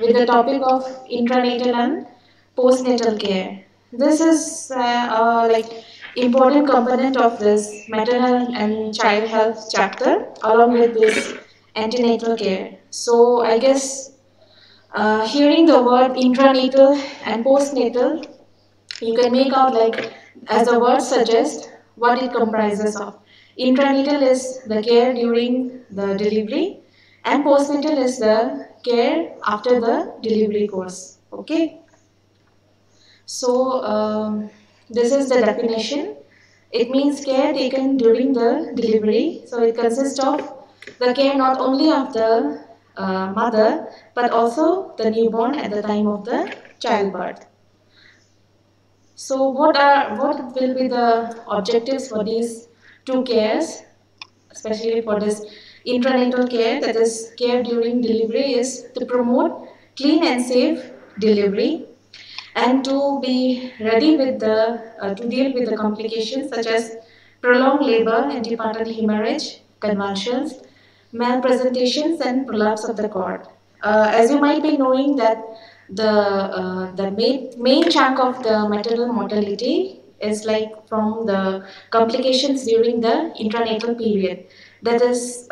with the topic of intranatal and postnatal care. This is important component of this maternal and child health chapter, along with this antenatal care. So I guess hearing the word intranatal and postnatal, you can make out, like, as the word suggests, what it comprises of. Intranatal is the care during the delivery, and postnatal is the care after the delivery course. Okay. So this is the definition. It means care taken during the delivery. So it consists of the care not only of the mother but also the newborn at the time of the childbirth. So what will be the objectives for these two cares, especially for this intranatal care, that is care during delivery, is to promote clean and safe delivery and to be ready with the to deal with the complications such as prolonged labor, antepartum hemorrhage, convulsions, malpresentations, and prolapse of the cord. As you might be knowing that the main chunk of the maternal mortality is from the complications during the intranatal period. That is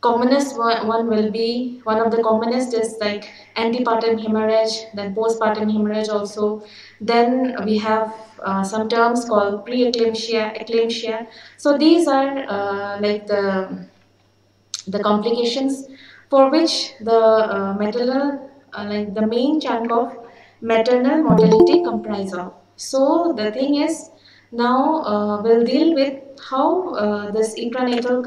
commonest one will be, one of the commonest is antepartum hemorrhage, then postpartum hemorrhage also. Then we have some terms called preeclampsia, eclampsia. So these are the complications for which the the main chunk of maternal mortality comprise of. So the thing is, now we'll deal with how this intranatal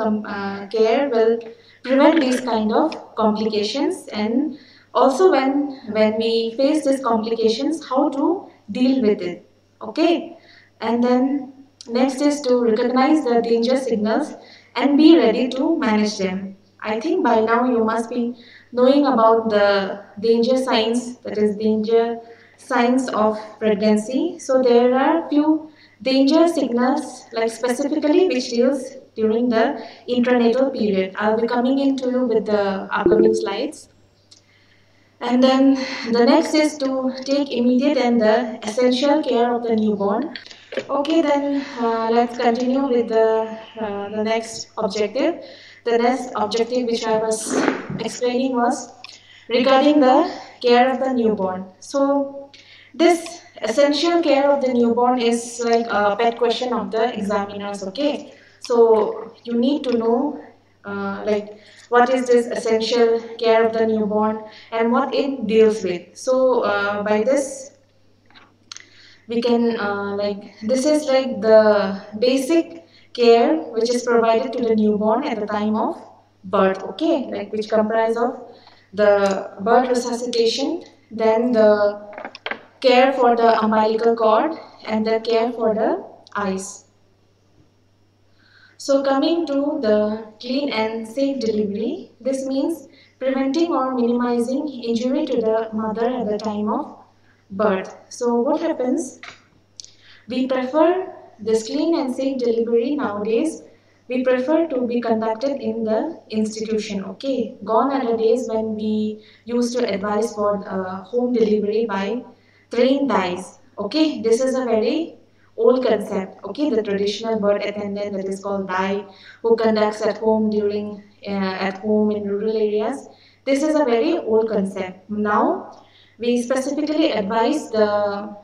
care will prevent these kind of complications, and also when we face these complications, how to deal with it. Okay, and then next is to recognize the danger signals and be ready to manage them. I think by now you must be knowing about the danger signs, that is danger signs of pregnancy. So there are few danger signals specifically which deals during the intranatal period. I'll be coming into you with the upcoming slides. And then the next is to take immediate and the essential care of the newborn. Okay, then let's continue with the next objective. The next objective which I was explaining was regarding the care of the newborn. So this essential care of the newborn is a pet question of the examiners. Okay, so you need to know what is this essential care of the newborn and what it deals with. So by this we can this is the basic care which is provided to the newborn at the time of birth. Okay, which comprise of the birth resuscitation, then the care for the umbilical cord, and the care for the eyes. So coming to the clean and safe delivery, this means preventing or minimizing injury to the mother at the time of birth. So what happens? We prefer this clean and safe delivery nowadays, we prefer to be conducted in the institution. Okay, gone are the days when we used to advise for home delivery by trained dyes. Okay, this is a very old concept. Okay, the traditional birth attendant, that is called dye, who conducts at home during in rural areas. This is a very old concept. Now we specifically advise the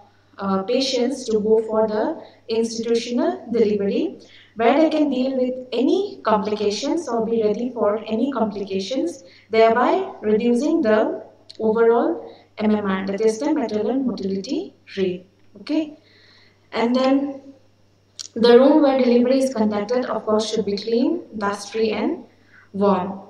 patients to go for the institutional delivery, where they can deal with any complications or be ready for any complications, thereby reducing the overall MMR, that is the maternal mortality rate. Okay, and then the room where delivery is conducted, of course, should be clean, dust free, and warm.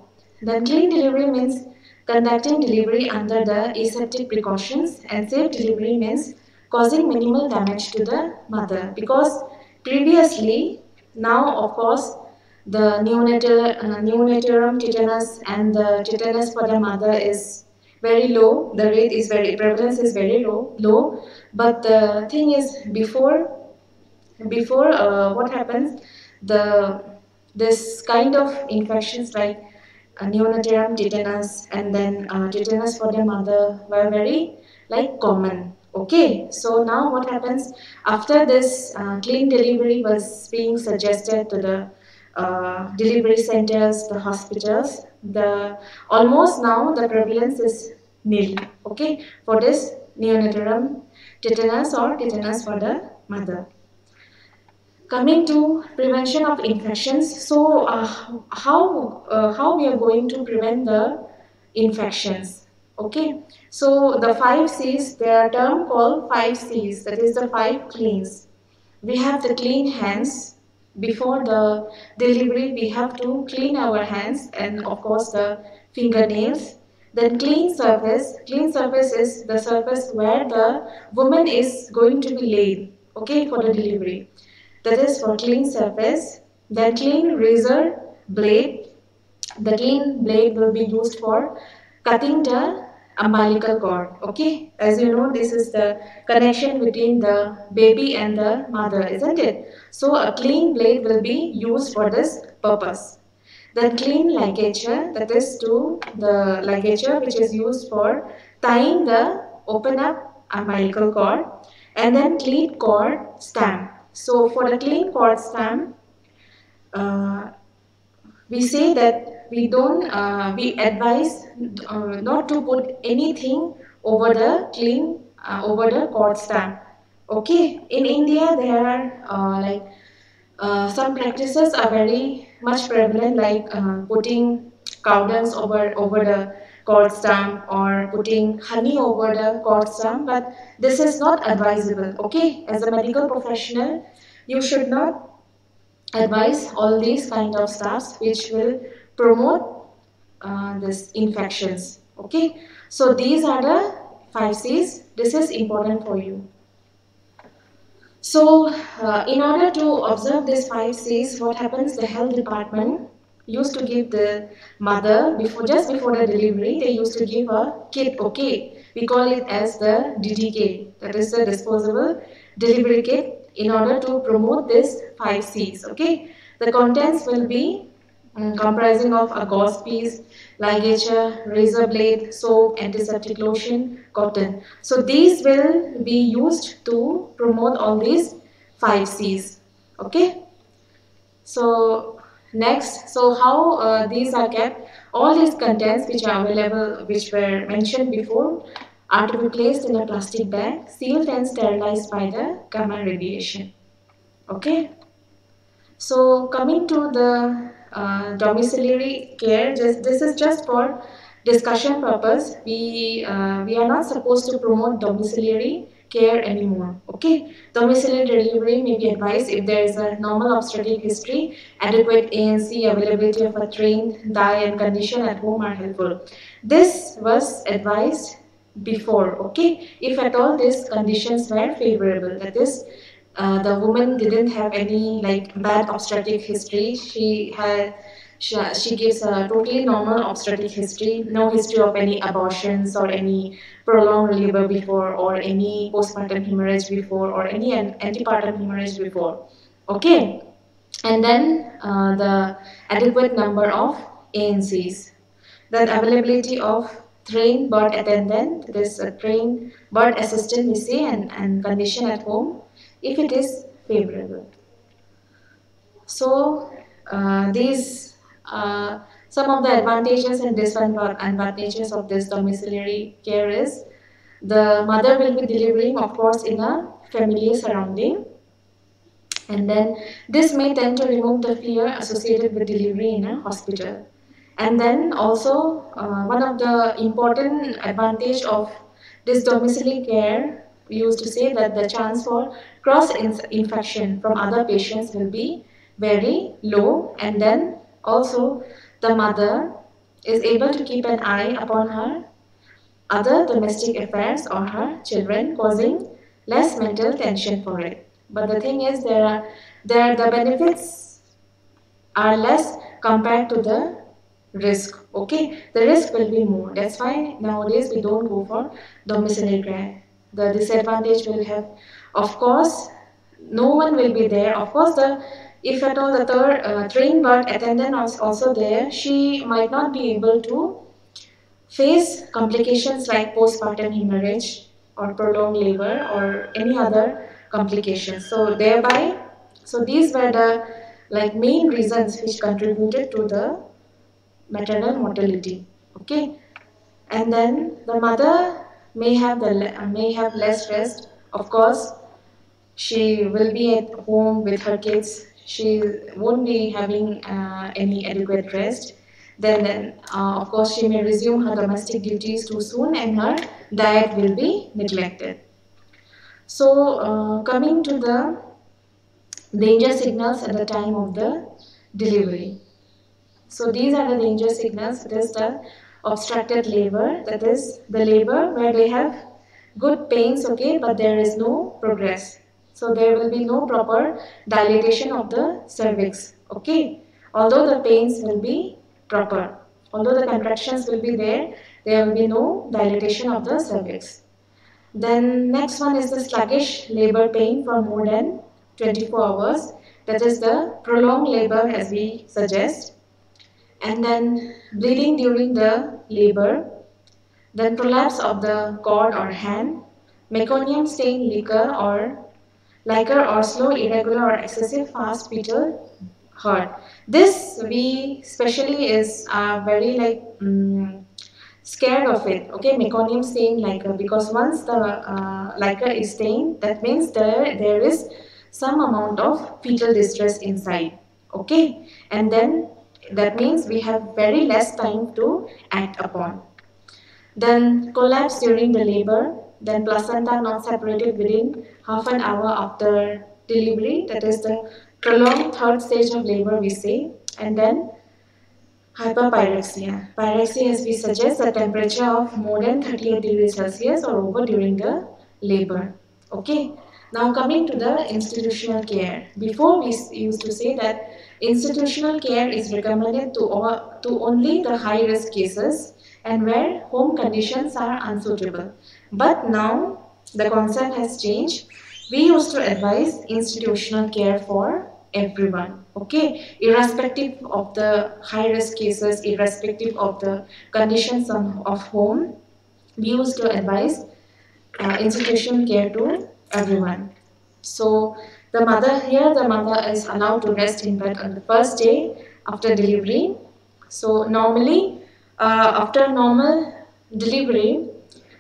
The clean delivery means conducting delivery under the aseptic precautions, and safe delivery means causing minimal damage to the mother, because previously, now of course, the neonatorum tetanus and the tetanus for the mother is very low. The rate is prevalence is very low. But the thing is, before what happens, this kind of infections like neonatal tetanus and then tetanus for their mother were very common. Okay, so now what happens after this clean delivery was being suggested to the delivery centers, the hospitals, the almost now the prevalence is nil. Okay, for this neonatal tetanus or tetanus for the mother. Coming to prevention of infections, so how we are going to prevent the infections? Okay, so the 5 C's, they are term called 5 C's, that is the 5 cleans. We have the clean hands. Before the delivery, we have to clean our hands and of course the fingernails. Then clean surface is the surface where the woman is going to be laid, okay, for the delivery. That is for clean surface. Then clean razor blade. The clean blade will be used for cutting the umbilical cord. Okay, as you know, this is the connection between the baby and the mother, isn't it? So a clean blade will be used for this purpose. Then clean ligature, that is to the ligature which is used for tying the open up umbilical cord. And then clean cord stamp. So for the clean cord stamp, we say that we advise not to put anything over the cord stamp. Okay, in India there are some practices are very much prevalent, like putting cow dungs over the cord stamp or putting honey over the cord stamp, but this is not advisable. Okay, as a medical professional, you should not advise all these kind of stuffs which will promote this infections. Okay, so these are the 5 C's. This is important for you. So in order to observe this 5 C's, what happens, the health department used to give the mother just before the delivery, they used to give a kit. Okay, we call it as the DDK, that is the disposable delivery kit, in order to promote this 5 C's. Okay, the contents will be comprising of a gauze piece, ligature, razor blade, soap, antiseptic lotion, cotton. So these will be used to promote all these 5 C's. Okay, so next, so how these are kept, all these contents which are available, which were mentioned before, are to be placed in a plastic bag, sealed and sterilized by the gamma radiation. Okay, so coming to the domiciliary care, this is just for discussion purpose. We are not supposed to promote domiciliary care anymore. Okay, domiciliary delivery may be advised if there is a normal obstetric history, adequate ANC, availability of a trained dye and condition at home are helpful. This was advised before. Okay, if at all these conditions were favorable, that is, the woman didn't have any bad obstetric history, she gives a totally normal obstetric history, no history of any abortions or any prolonged labor before or any postpartum hemorrhage before or any antepartum hemorrhage before. Okay, and then the adequate number of ANCs, the availability of trained birth attendant, that is a trained birth assistant we say, and condition at home if it is favorable. So these some of the advantages and disadvantages of this domiciliary care is the mother will be delivering, of course, in a familiar surrounding, and then this may tend to remove the fear associated with delivery in a hospital. And then also one of the important advantage of this domiciliary care, we used to say that the chance for cross-infection from other patients will be very low, and then also the mother is able to keep an eye upon her other domestic affairs or her children, causing less mental tension for it. But the thing is, the benefits are less compared to the risk. Okay, the risk will be more. That's why nowadays we don't go for domiciliary care. The disadvantage will have, of course, no one will be there. Of course, the if at all the third train but attendant is also there, she might not be able to face complications like postpartum hemorrhage or prolonged labor or any other complications. So thereby, so these were the like main reasons which contributed to the maternal mortality. Okay, and then the mother may have less rest. Of course, she will be at home with her kids. She won't be having any adequate rest. Then of course, she may resume her domestic duties too soon, and her diet will be neglected. So, coming to the danger signals at the time of the delivery. So, these are the danger signals. That is the obstructed labor. That is the labor where they have good pains, okay, but there is no progress. So, there will be no proper dilatation of the cervix, okay. Although the pains will be proper, although the contractions will be there will be no dilatation of the cervix. Then next one is the sluggish labor pain for more than 24 hours. That is the prolonged labor as we suggest. And then bleeding during the labor. Then prolapse of the cord or hand. Meconium stain liquor or slow, irregular or excessive fast fetal heart. This we specially is very like scared of it, okay, meconium stain liquor, because once the liquor is stained, that means there is some amount of fetal distress inside, okay, and then that means we have very less time to act upon. Then collapse during the labor, then placenta not separated within half an hour after delivery, that is the prolonged third stage of labor we say, and then hyperpyrexia. Pyrexia as we suggest a temperature of more than 38 degrees Celsius or over during the labor. Okay. Now coming to the institutional care. Before we used to say that institutional care is recommended to only the high risk cases and where home conditions are unsuitable. But now the concept has changed. We used to advise institutional care for everyone, okay, irrespective of the high risk cases, irrespective of the conditions of home, we used to advise institutional care to everyone. So the mother here, the mother is allowed to rest in bed on the first day after delivery. So normally after normal delivery,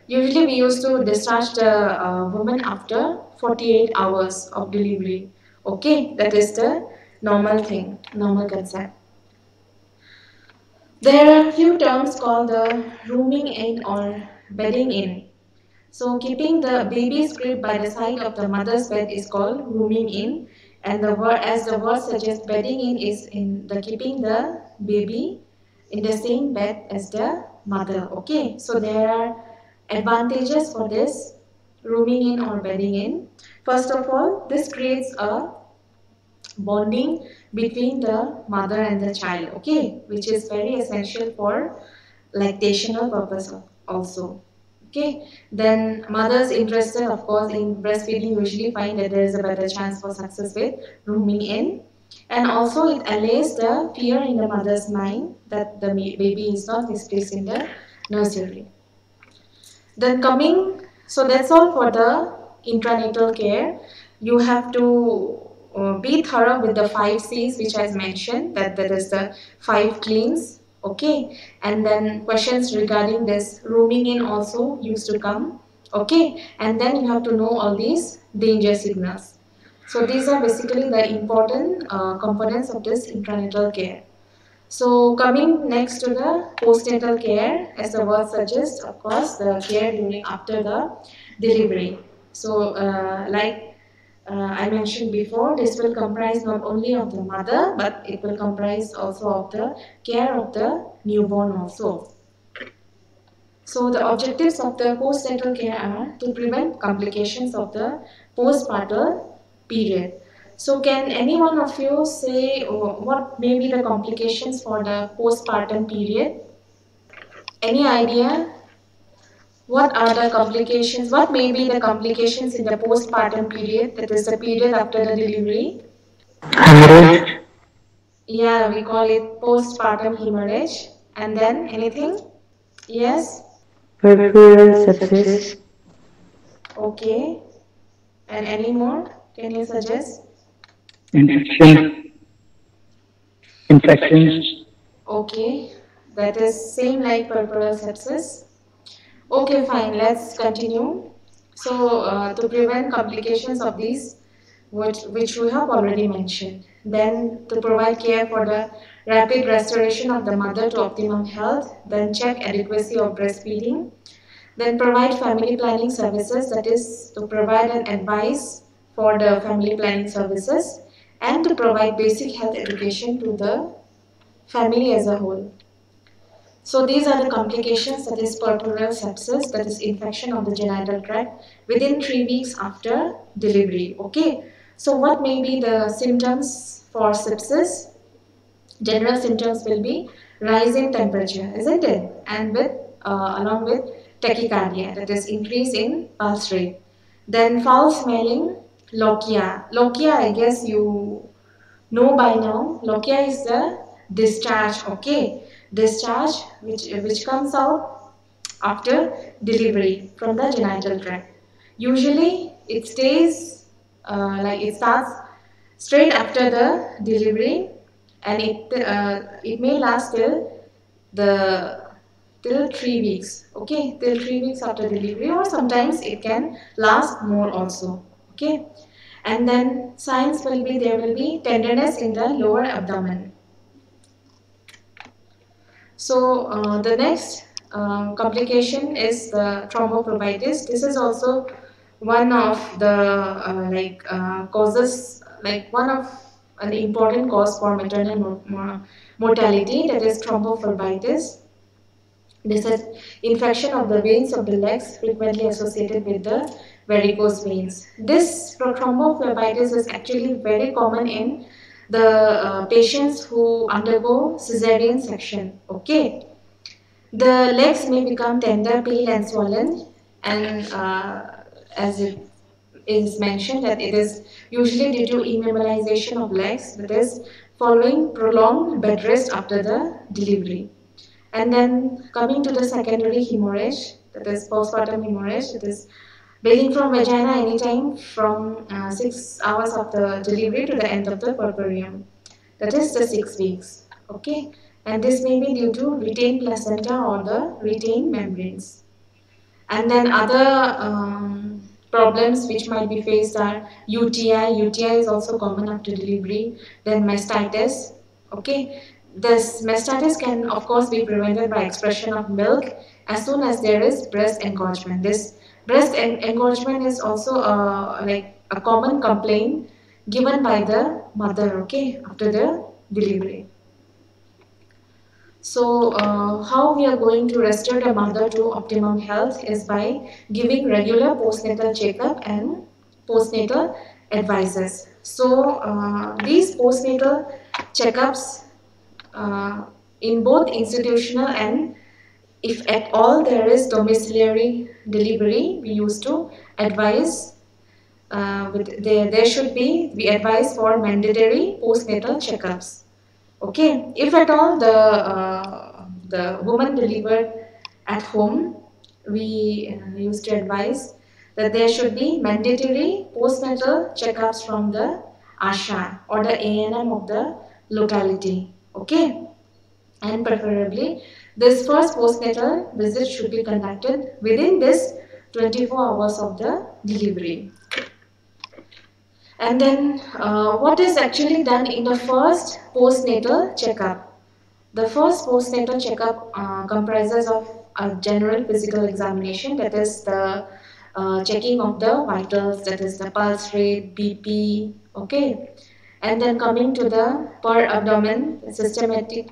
usually we used to discharge the woman after 48 hours of delivery. Okay, that is the normal thing, normal concept. There are a few terms called the rooming in or bedding in. So keeping the baby's crib by the side of the mother's bed is called rooming in, and the word, as the word suggests, bedding in is in the keeping the baby in the same bed as the mother. Okay, so there are advantages for this rooming in or bedding in. First of all, this creates a bonding between the mother and the child, okay, which is very essential for lactational purpose also, okay. Then mothers interested, of course, in breastfeeding usually find that there is a better chance for success with rooming in, and also it allays the fear in the mother's mind that the baby is not displaced in the nursery. Then coming, so that's all for the intranatal care. You have to be thorough with the 5 C's which I mentioned, that is the 5 cleans, okay, and then questions regarding this rooming in also used to come, okay, and then you have to know all these danger signals. So these are basically the important components of this intranatal care. So coming next to the postnatal care, as the word suggests, of course, the care during after the delivery. So I mentioned before, this will comprise not only of the mother, but it will comprise also of the care of the newborn also. So the objectives of the postnatal care are to prevent complications of the postpartum period. So can any one of you say what may be the complications for the postpartum period? Any idea? What are the complications? What may be the complications in the postpartum period, that is the period after the delivery? Hemorrhage? Yeah, we call it postpartum hemorrhage. And then anything? Yes? Peripheral sepsis. Okay. And any more? Can you suggest? Infections. Okay. That is same like peripheral sepsis. Okay, fine. Let's continue. So, to prevent complications of these, which we have already mentioned. Then, to provide care for the rapid restoration of the mother to optimum health. Then, check adequacy of breastfeeding. Then, provide family planning services. That is, to provide an advice for the family planning services. And to provide basic health education to the family as a whole. So these are the complications, that is peritoneal sepsis, that is infection of the genital tract within 3 weeks after delivery. Okay. So what may be the symptoms for sepsis? General symptoms will be rising temperature, isn't it? And with along with tachycardia, that is increase in pulse rate. Then foul smelling, lochia. Lochia, I guess you know by now. Lochia is the discharge. Okay. Discharge which comes out after delivery from the genital tract. Usually it stays it starts straight after the delivery, and it may last till 3 weeks. Okay, till 3 weeks after delivery, or sometimes it can last more also. Okay, and then signs will be there will be tenderness in the lower abdomen. So the next complication is the thrombophlebitis. This is also one of the causes, one of an important cause for maternal mortality, that is thrombophlebitis. This is infection of the veins of the legs frequently associated with the varicose veins. This thrombophlebitis is actually very common in the patients who undergo cesarean section. Okay, the legs may become tender, pale and swollen, and as it is mentioned that it is usually due to immobilization of legs, that is following prolonged bed rest after the delivery. And then coming to the secondary hemorrhage, that is postpartum hemorrhage, that is bleeding from vagina anytime from 6 hours of the delivery to the end of the puerperium. That is the 6 weeks. Okay. And this may be due to retained placenta or the retained membranes. And then other problems which might be faced are UTI. UTI is also common after delivery. Then mastitis. Okay. This mastitis can of course be prevented by expression of milk as soon as there is breast engorgement. This breast engorgement is also a common complaint given by the mother, okay, after the delivery. So, how we are going to restore the mother to optimum health is by giving regular postnatal checkup and postnatal advices. So, these postnatal checkups in both institutional and, if at all there is domiciliary delivery, we used to advise, we advise for mandatory postnatal checkups. Okay, if at all the woman delivered at home, we used to advise that there should be mandatory postnatal checkups from the ASHA or the ANM of the locality. Okay, and preferably, this first postnatal visit should be conducted within this 24 hours of the delivery. And then what is actually done in the first postnatal checkup? The first postnatal checkup comprises of a general physical examination, that is the checking of the vitals, that is the pulse rate, BP, okay. And then coming to the per abdomen systematic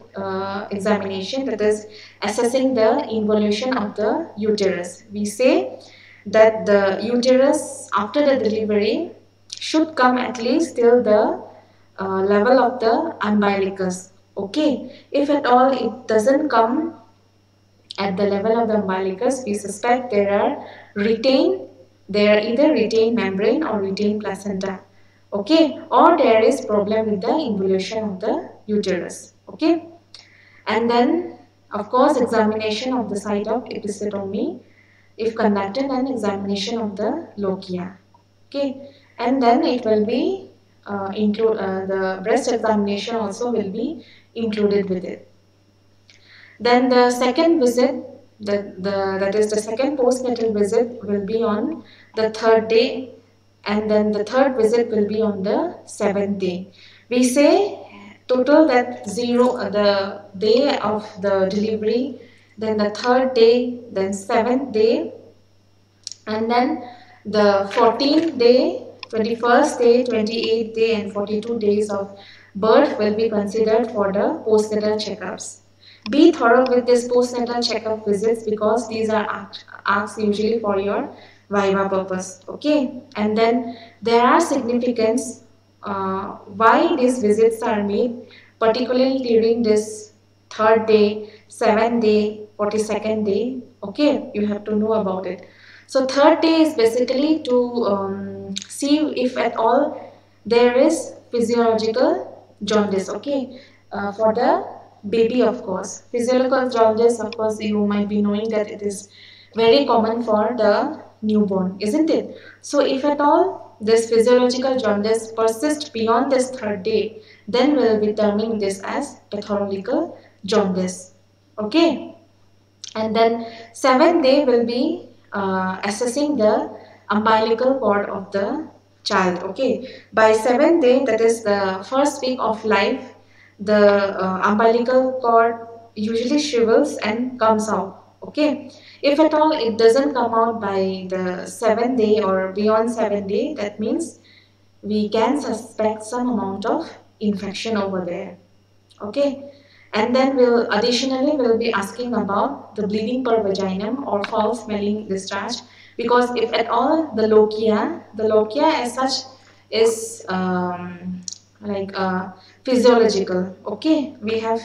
examination, that is assessing the involution of the uterus. We say that the uterus after the delivery should come at least till the level of the umbilicus. Okay, if at all it doesn't come at the level of the umbilicus, we suspect there are either retained membrane or retained placenta. okay, or there is problem with the involution of the uterus, okay. And then of course examination of the site of episiotomy if conducted, and examination of the lochia, okay. And then it will be the breast examination also will be included with it. Then the second visit, that is the second postnatal visit will be on the 3rd day, and then the 3rd visit will be on the 7th day. We say total that the day of the delivery, then the 3rd day, then 7th day, and then the 14th day, 21st day, 28th day and 42 days of birth will be considered for the postnatal checkups. Be thorough with this postnatal checkup visits because these are asked usually for your viva purpose, okay. And then there are significance why these visits are made, particularly during this 3rd day, 7th day, 42nd day, okay. You have to know about it. So 3rd day is basically to see if at all there is physiological jaundice, okay, for the baby. Of course, physiological jaundice, of course you might be knowing that it is very common for the newborn, isn't it? So if at all this physiological jaundice persists beyond this 3rd day, then we will be terming this as pathological jaundice, okay. And then 7th day will be assessing the umbilical cord of the child, okay. By 7th day, that is the first week of life, the umbilical cord usually shrivels and comes out, okay. If at all it doesn't come out by the 7th day or beyond 7th day, that means we can suspect some amount of infection over there, okay. And then we'll be asking about the bleeding per vaginum or foul smelling discharge, because if at all the lochia as such is physiological, okay. We have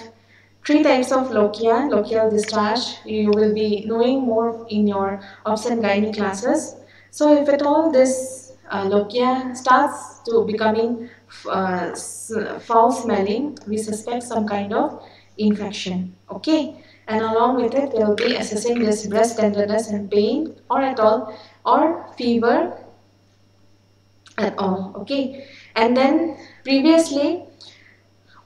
3 types of lochial discharge. You will be knowing more in your obs and gynae classes. So if at all this lochia starts to becoming foul smelling, we suspect some kind of infection, okay. And along with it, we will be assessing this breast tenderness and pain, or at all, or fever at all, okay. And then previously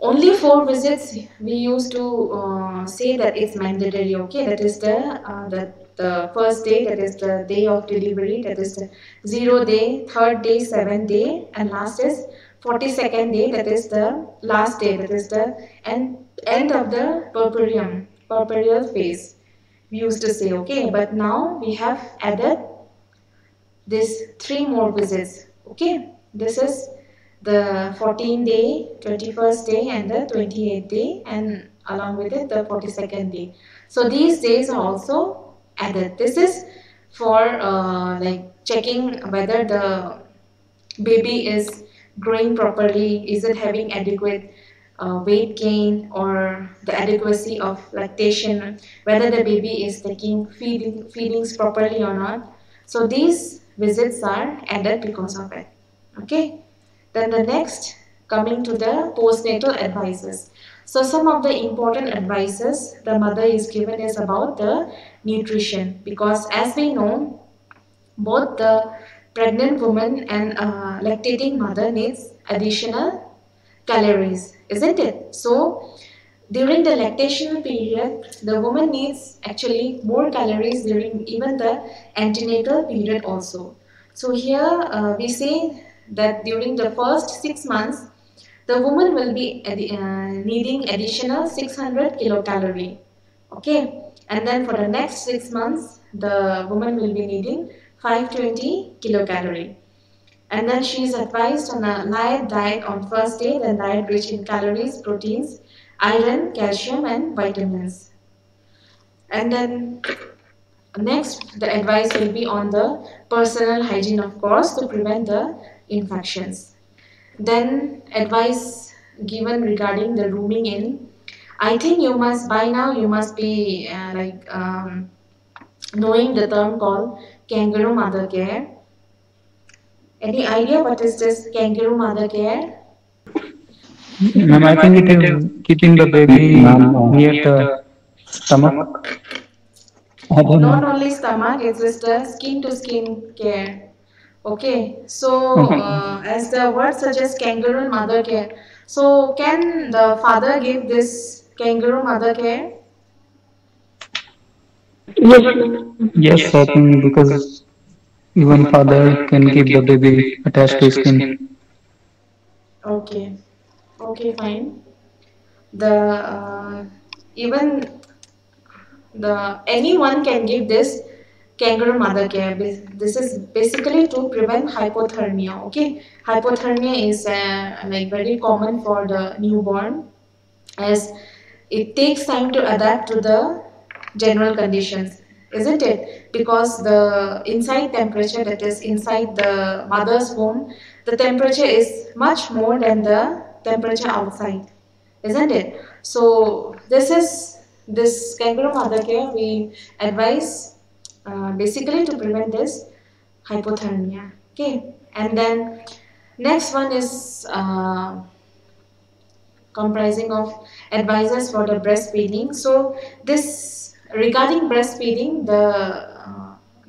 only 4 visits we used to say that it's mandatory, okay. That is the 1st day, that is the day of delivery, that is the 0th day, 3rd day, 7th day, and last is 42nd day, that is the last day, that is the end of the puerperal phase, we used to say, okay. But now we have added this 3 more visits, okay. This is the 14th day, 21st day and the 28th day, and along with it the 42nd day. So these days are also added. This is for checking whether the baby is growing properly, is it having adequate weight gain, or the adequacy of lactation, whether the baby is taking feedings properly or not. So these visits are added because of it, okay. Then the next, coming to the postnatal advices. So some of the important advices the mother is given is about the nutrition, because as we know, both the pregnant woman and lactating mother needs additional calories, isn't it? So during the lactational period, the woman needs actually more calories during even the antenatal period also. So here we say that during the first 6 months, the woman will be needing additional 600 kilocalorie, okay. And then for the next 6 months, the woman will be needing 520 kilocalorie. And then she is advised on a light diet on 1st day, then diet rich in calories, proteins, iron, calcium and vitamins. And then next, the advice will be on the personal hygiene, of course, to prevent the infections. Then advice given regarding the rooming in. I think you must, by now you must be knowing the term called kangaroo mother care. Any idea what is this kangaroo mother care? Ma'am, I think it is keeping the baby near the stomach. Not only stomach, it's just the skin to skin care. Okay, so as the word suggests, kangaroo mother care. So can the father give this kangaroo mother care? Yes, I think, because even father can keep the baby attached to skin. Okay, okay, fine. The even the anyone can give this kangaroo mother care. This is basically to prevent hypothermia. Okay, hypothermia is like very common for the newborn, as it takes time to adapt to the general conditions, isn't it? Because the inside temperature, that is inside the mother's womb, the temperature is much more than the temperature outside, isn't it? So this is this kangaroo mother care we advise basically to prevent this hypothermia. Okay, and then next one is comprising of advices for the breastfeeding. So this, regarding breastfeeding,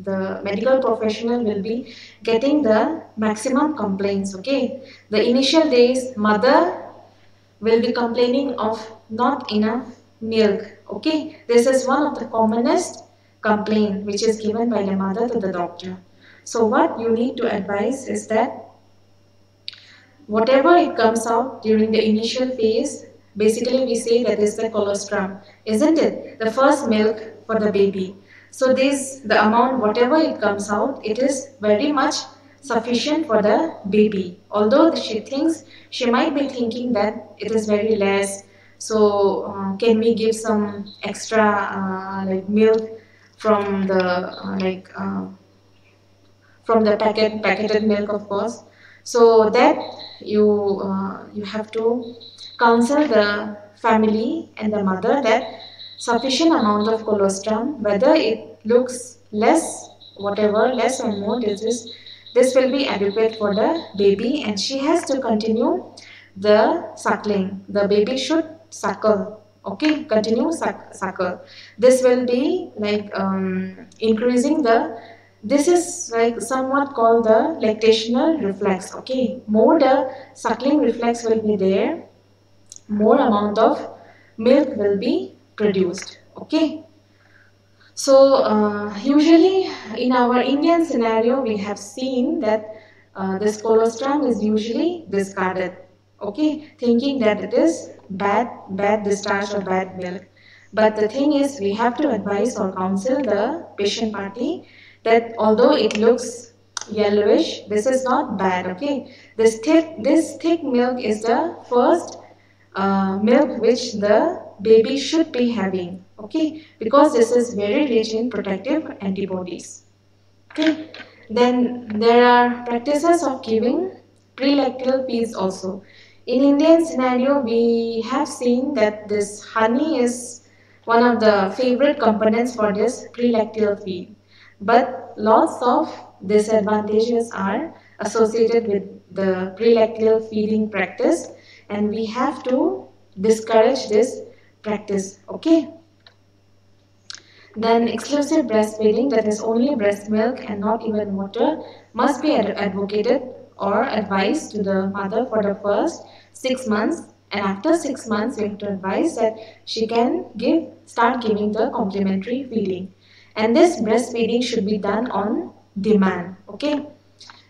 the medical professional will be getting the maximum complaints. Okay, the initial days mother will be complaining of not enough milk. Okay, this is one of the commonest complaint which is given by the mother to the doctor. So what you need to advise is that whatever it comes out during the initial phase, basically we say that is the colostrum, isn't it? The first milk for the baby. So this, the amount, whatever it comes out, it is very much sufficient for the baby. Although she thinks, she might be thinking that it is very less. So can we give some extra like milk from the from the packeted milk, of course. So that you you have to counsel the family and the mother that sufficient amount of colostrum, whether it looks less, whatever, less or more, this will be adequate for the baby, and she has to continue the suckling. The baby should suckle. Okay, continue suckle. This will be like increasing the. This is like somewhat called the lactational reflex. Okay, more the suckling reflex will be there, more amount of milk will be produced. Okay, so usually in our Indian scenario, we have seen that this colostrum is usually discarded. Okay, thinking that it is bad discharge or bad milk. But the thing is, we have to advise or counsel the patient party that although it looks yellowish, this is not bad. Okay, this thick milk is the first milk which the baby should be having. Okay, because this is very rich in protective antibodies. Okay, then there are practices of giving prelactal peas also. In Indian scenario, we have seen that this honey is one of the favorite components for this prelactal feed. But lots of disadvantages are associated with the prelactal feeding practice, and we have to discourage this practice. Okay. Then exclusive breastfeeding, that is only breast milk and not even water, must be advocated or advised to the mother for the first 6 months, and after 6 months we have to advise that she can start giving the complementary feeding. And this breastfeeding should be done on demand. Okay.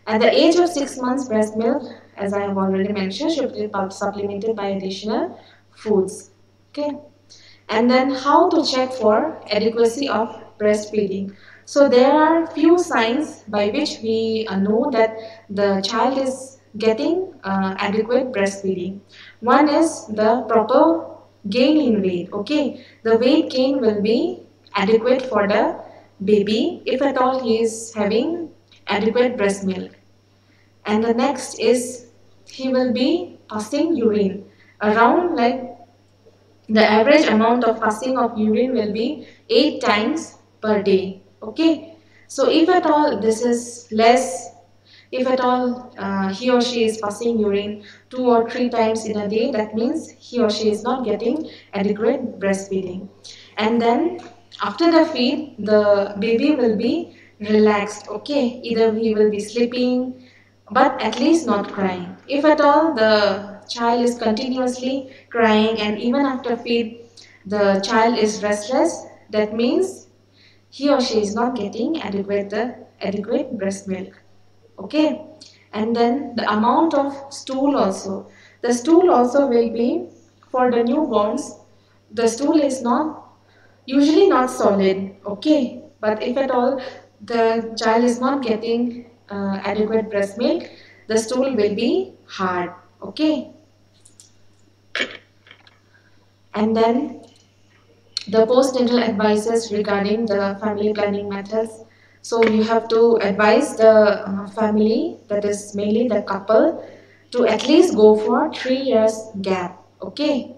At the age of 6 months, breast milk, as I have already mentioned, should be supplemented by additional foods. Okay. And then how to check for adequacy of breastfeeding. So there are few signs by which we know that the child is getting adequate breastfeeding. One is the proper gain in weight. Okay. The weight gain will be adequate for the baby if at all he is having adequate breast milk. And the next is he will be passing urine around, like the average amount of passing of urine will be 8 times per day. Okay, so if at all this is less, If at all he or she is passing urine 2 or 3 times in a day, that means he or she is not getting adequate breastfeeding. And then after the feed, the baby will be relaxed, okay, either he will be sleeping, but at least not crying. If at all the child is continuously crying and even after feed the child is restless, that means he or she is not getting adequate breast milk. Okay, and then the amount of stool also. The stool also will be, for the newborns, the stool is usually not solid, okay, but if at all the child is not getting adequate breast milk, the stool will be hard, okay. And then the postnatal advices regarding the family planning methods. So you have to advise the family, that is mainly the couple, to at least go for 3 years gap, okay.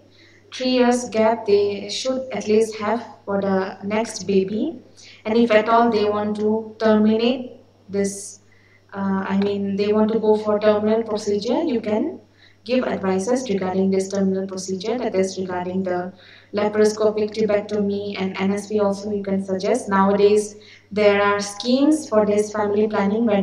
3 years gap they should at least have for the next baby. And if at all they want to terminate this, they want to go for terminal procedure, you can give advices regarding this terminal procedure, that is regarding the laparoscopic tubectomy and NSV also you can suggest. Nowadays there are schemes for this family planning where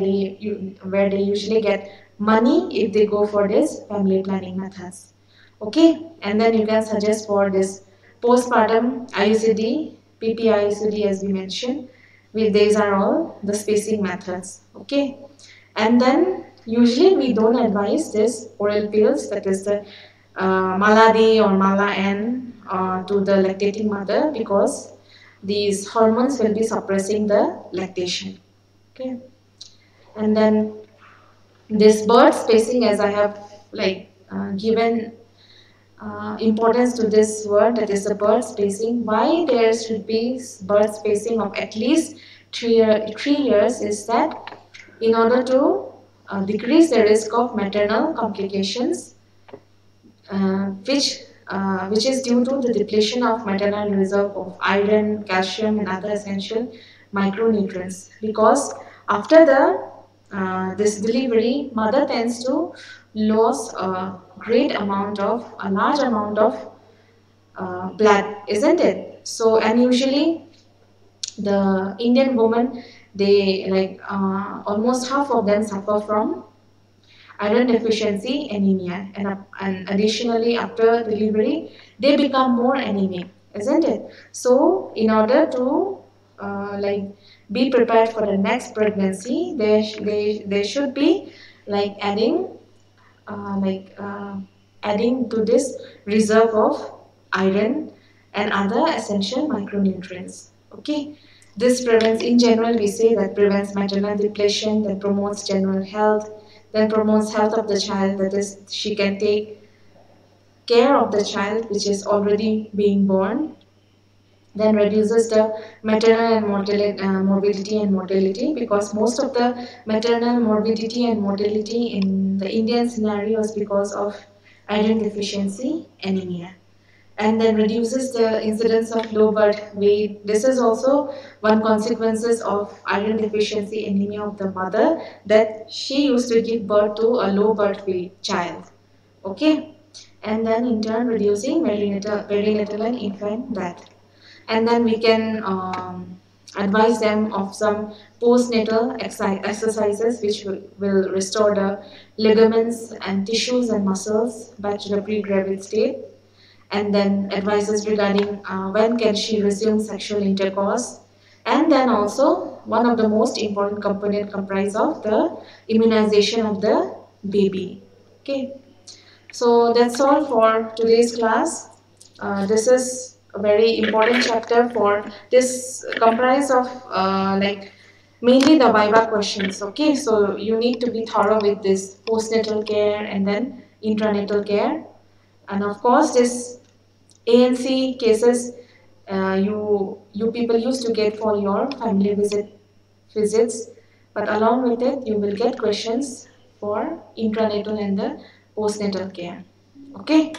they usually get money if they go for this family planning methods. Okay, and then you can suggest for this postpartum IUCD, PP-IUCD as we mentioned. These are all the spacing methods. Okay, and then usually we don't advise this oral pills, that is the Mala-D or Mala-N to the lactating mother, because these hormones will be suppressing the lactation. Okay, and then this birth spacing, as I have given importance to this word, that is the birth spacing. Why there should be birth spacing of at least 3 years is that in order to decrease the risk of maternal complications, which is due to the depletion of maternal reserve of iron, calcium and other essential micronutrients, because after the this delivery, mother tends to lose a large amount of blood, isn't it? So, and usually the Indian woman, they almost half of them suffer from iron deficiency anemia, and additionally after delivery they become more anemic, isn't it? So in order to be prepared for the next pregnancy, they should be adding to this reserve of iron and other essential micronutrients. Okay, this prevents, in general we say that prevents maternal depletion, that promotes general health, then promotes health of the child, that is she can take care of the child which is already being born, then reduces the maternal and morbidity and mortality, because most of the maternal morbidity and mortality in the Indian scenario is because of iron deficiency anemia. And then reduces the incidence of low birth weight. This is also one consequences of iron deficiency anemia of the mother, that she used to give birth to a low birth weight child. Okay, and then in turn reducing perinatal and infant death. And then we can advise them of some postnatal exercises which will restore the ligaments and tissues and muscles back to the pre-gravid state. And then advices regarding when can she resume sexual intercourse. And then also one of the most important component comprise of the immunization of the baby. Okay, so that's all for today's class. This is a very important chapter for this, comprise of mainly the viva questions. Okay, so you need to be thorough with this postnatal care and then intranatal care. And of course this ANC cases you people used to get for your family visits, but along with it you will get questions for intranatal and the postnatal care. Okay.